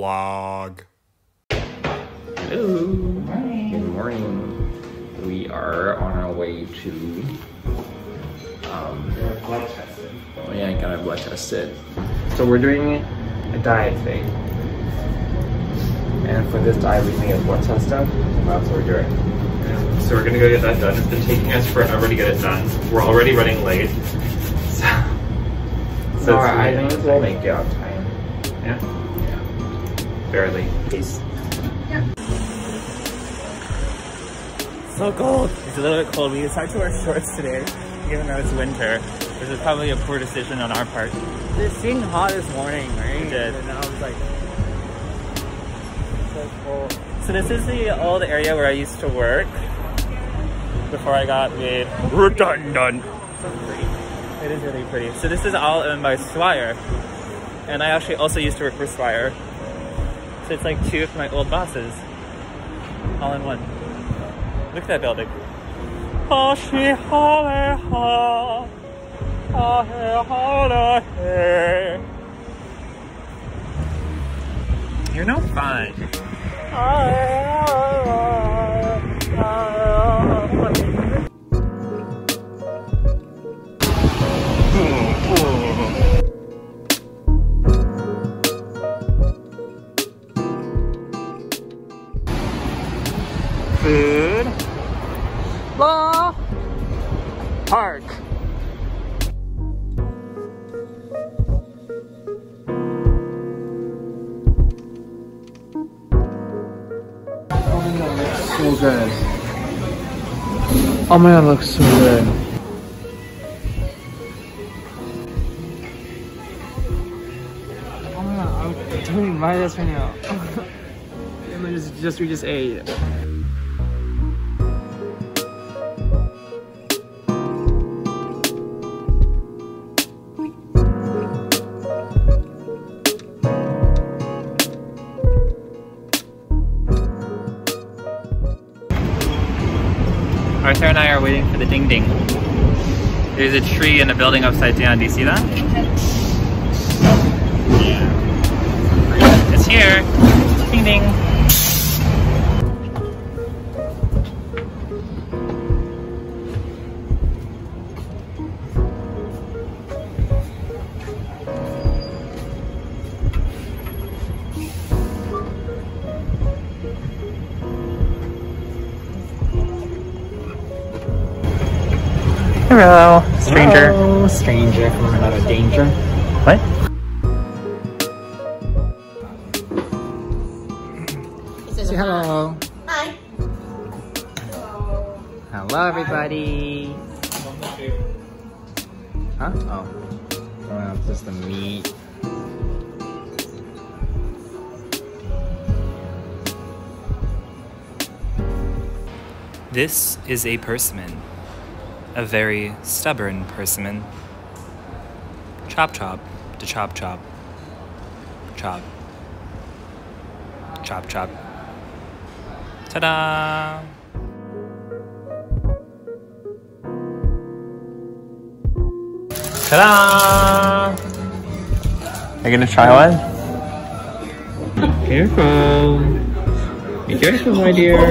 vlog. Hello. Morning. Good morning. We are on our way to blood tested. Oh yeah, I got a blood tested. So we're doing a diet thing. And for this diet we need a blood test done. That's what we're doing. Yeah. So we're gonna go get that done. It's been taking us forever to get it done. We're already running late. So I think we'll make it on time. Yeah? Yeah. Barely. Peace. Yeah. So cold. It's a little bit cold. We decided to wear shorts today, even though it's winter, which is probably a poor decision on our part. It seemed hot this morning, right? It did. And I was like, it's so cold. So this is the old area where I used to work before I got made redundant. So pretty. It is really pretty. So this is all owned by Swire, and I actually also used to work for Swire. So it's like two of my old bosses, all in one. Look at that building. You're no fun. Food. La Park. So good. Oh my god, it looks so good. Oh my god, I'm totally buy this right now. And we just ate. Arthur and I are waiting for the ding ding. There's a tree in a building upside down. Do you see that? Yeah. It's here. Ding ding. Hello, stranger. Hello, stranger from another danger. What? Say hello. Hi. Hello. Hello, everybody. Hi. Huh? Oh. Well, it's just the meat. This is a persimmon. A very stubborn persimmon. Chop chop to chop chop. Chop. Chop chop. Ta-da! Ta-da! Are you gonna try one? Careful. Be careful, my dear.